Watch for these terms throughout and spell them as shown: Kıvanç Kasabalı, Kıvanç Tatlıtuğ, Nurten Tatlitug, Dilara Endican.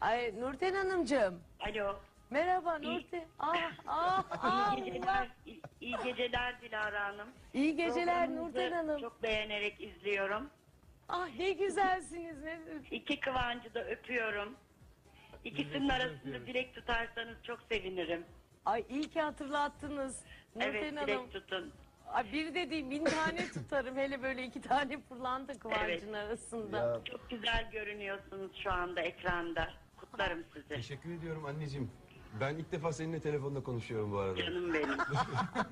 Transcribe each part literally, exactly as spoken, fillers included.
Ay Nurten Hanımcığım. Alo. Merhaba Nurten. Ah ah ah. İyi geceler, iyi, iyi geceler Dilara Hanım. İyi geceler Nurten Hanım. Çok beğenerek izliyorum. Ah ne güzelsiniz. Ne... İki Kıvancı da öpüyorum. İkisinin arasında direkt tutarsanız çok sevinirim. Ay iyi ki hatırlattınız Nurten evet, Hanım. Evet direkt tutun. Ay bir dediğim bin tane tutarım. Hele böyle iki tane fırlanta Kıvancı'nın evet. arasında. Ya. Çok güzel görünüyorsunuz şu anda ekranda. Kutlarım sizi. Teşekkür ediyorum anneciğim. Ben ilk defa seninle telefonda konuşuyorum bu arada. Canım benim.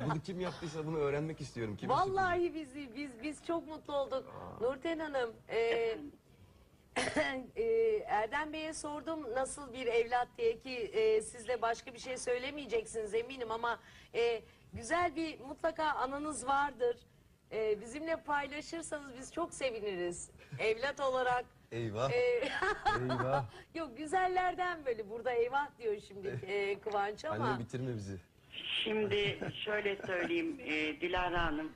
Bunu kim yaptıysa bunu öğrenmek istiyorum. Kim Vallahi bizi biz biz çok mutlu olduk. Aa. Nurten Hanım, e, e, Erdem Bey'e sordum nasıl bir evlat diye ki e, siz de başka bir şey söylemeyeceksiniz eminim ama e, güzel bir mutlaka anınız vardır. E, bizimle paylaşırsanız biz çok seviniriz. Evlat olarak. Eyvah. Ee, eyvah. Yok güzellerden böyle burada eyvah diyor şimdi e, Kıvanç ama. Anne bitirme bizi. Şimdi şöyle söyleyeyim e, Dilara Hanım.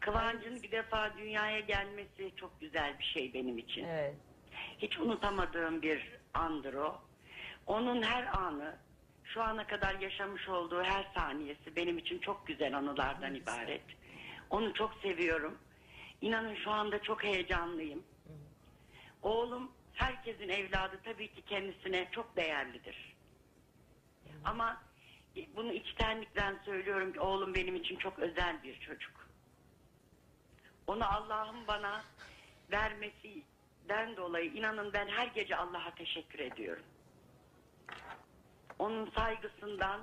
Kıvanç'ın bir defa dünyaya gelmesi çok güzel bir şey benim için. Evet. Hiç unutamadığım bir andır o. Onun her anı, şu ana kadar yaşamış olduğu her saniyesi benim için çok güzel anılardan evet. ibaret. Onu çok seviyorum. İnanın şu anda çok heyecanlıyım. Oğlum herkesin evladı tabii ki kendisine çok değerlidir. Yani. Ama bunu içtenlikten söylüyorum ki oğlum benim için çok özel bir çocuk. Onu Allah'ın bana vermesinden dolayı inanın ben her gece Allah'a teşekkür ediyorum. Onun saygısından,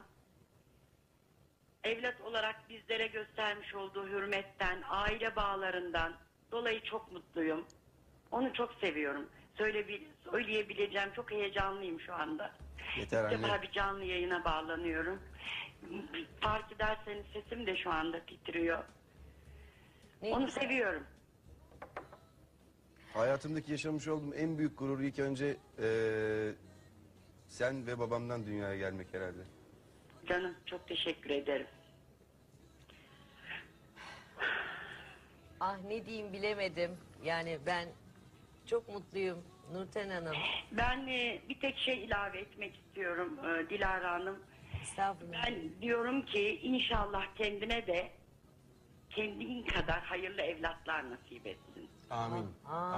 evlat olarak bizlere göstermiş olduğu hürmetten, aile bağlarından dolayı çok mutluyum. Onu çok seviyorum. Söyleyebileceğim çok heyecanlıyım şu anda. Yeter anne. Bir defa bir canlı yayına bağlanıyorum. Fark ederseniz sesim de şu anda titriyor. Ne Onu güzel. seviyorum. Hayatımdaki yaşamış olduğum en büyük gurur ilk önce ee, sen ve babamdan dünyaya gelmek herhalde. Canım çok teşekkür ederim. Ah ne diyeyim bilemedim. Yani ben... Çok mutluyum Nurten Hanım. Ben e, bir tek şey ilave etmek istiyorum e, Dilara Hanım. Estağfurullah. Ben diyorum ki inşallah kendine de kendin kadar hayırlı evlatlar nasip etsin. Amin. Amin.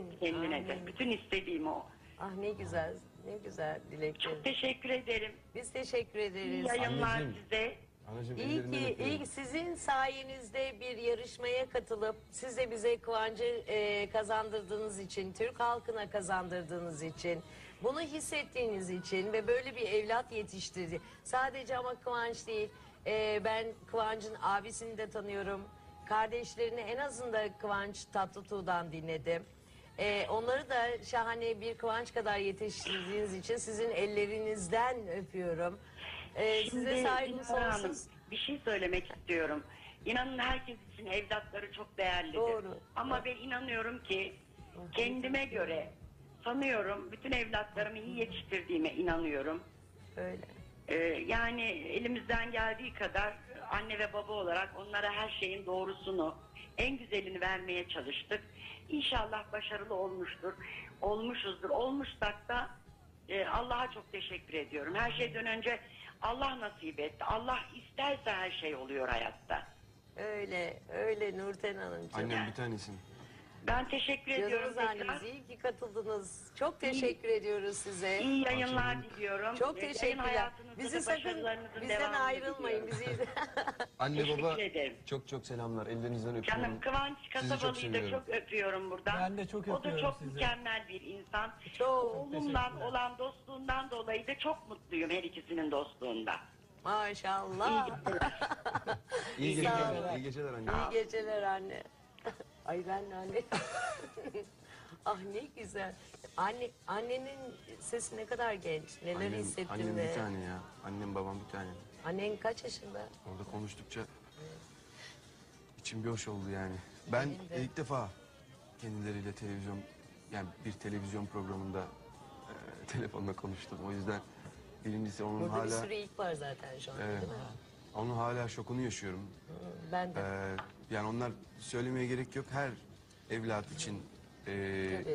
Amin. Kendine Amin. de. Bütün istediğim o. Ah ne güzel, ne güzel dileklerim. Çok teşekkür ederim. Biz teşekkür ederiz. İyi yayınlar size. Anacığım, iyi ki iyi sizin sayenizde bir yarışmaya katılıp siz de bize Kıvancı e, kazandırdığınız için, Türk halkına kazandırdığınız için, bunu hissettiğiniz için ve böyle bir evlat yetiştirdi. Sadece ama Kıvanç değil, e, ben Kıvanç'ın abisini de tanıyorum. Kardeşlerini en azından Kıvanç Tatlıtuğ'dan dinledim. E, onları da şahane bir Kıvanç kadar yetiştirdiğiniz için sizin ellerinizden öpüyorum. Ee, Şimdi, size saygı sonsuz. Bir şey söylemek istiyorum. İnanın herkes için evlatları çok değerlidir. Doğru. Ama evet. ben inanıyorum ki kendime göre sanıyorum bütün evlatlarımı iyi yetiştirdiğime inanıyorum. Öyle. Ee, yani elimizden geldiği kadar anne ve baba olarak onlara her şeyin doğrusunu, en güzelini vermeye çalıştık. İnşallah başarılı olmuştur, olmuşuzdur. Olmuşsak da e, Allah'a çok teşekkür ediyorum. Her şeyden önce Allah nasip etti. Allah isterse her şey oluyor hayatta. Öyle, öyle Nurten Hanımcığım. Annem bir tanesin. Ben teşekkür Canınız ediyorum. Anneniz, iyi ki katıldınız. Çok teşekkür iyi, ediyoruz size. İyi yayınlar diliyorum. Çok e, teşekkürler. Bizi sakın bizden ayrılmayın. Bizi... Anne baba çok çok selamlar. Ellerinizden öpüyorum. Canım Kıvanç Kasabalı'yı da çok öpüyorum buradan. Ben de çok öpüyorum sizi. O da çok sizi. mükemmel bir insan. Çok Oğlumdan olan dostluğundan dolayı da çok mutluyum her ikisinin dostluğunda. Maşallah. İyi geceler. İyi geceler, iyi geceler anne. İyi geceler anne. Ay ben anne. Ah ne güzel. Anne, annenin sesi ne kadar genç. Neler annem, hissettim annem be. Annem bir tane ya. Annem babam bir tane. Annen kaç yaşında? Orada konuştukça evet. içim bir hoş oldu yani. Ben de. ilk defa kendileriyle televizyon, yani bir televizyon programında e, telefonla konuştum. O yüzden birincisi onun Burada hala... Burada bir sürü ilk var zaten şu an evet. değil mi? Onun hala şokunu yaşıyorum. Ben de. Ee, yani onlar söylemeye gerek yok. Her evlat için e,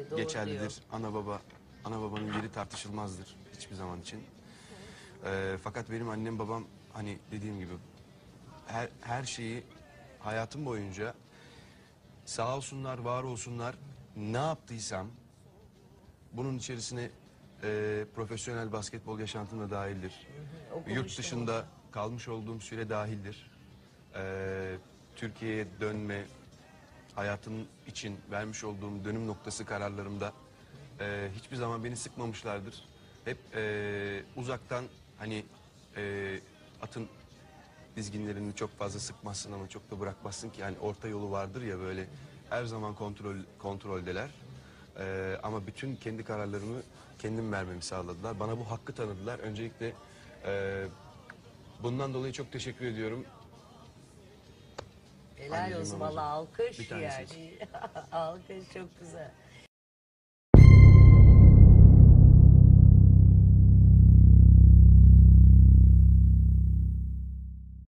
tabii, geçerlidir. Diyor. Ana baba ana babanın yeri tartışılmazdır hiçbir zaman için. Ee, fakat benim annem babam hani dediğim gibi her, her şeyi hayatım boyunca sağ olsunlar, var olsunlar, ne yaptıysam bunun içerisine e, profesyonel basketbol yaşantım da dahildir. Yurt dışında kalmış olduğum süre dahildir. Ee, Türkiye'ye dönme hayatım için vermiş olduğum dönüm noktası kararlarımda e, hiçbir zaman beni sıkmamışlardır. Hep e, uzaktan hani e, atın dizginlerini çok fazla sıkmazsın ama çok da bırakmazsın ki. Yani orta yolu vardır ya böyle, her zaman kontrol kontroldeler. E, ama bütün kendi kararlarımı kendim vermemi sağladılar. Bana bu hakkı tanıdılar. Öncelikle e, bundan dolayı çok teşekkür ediyorum. Helal olsun, valla alkış yani. Alkış çok güzel.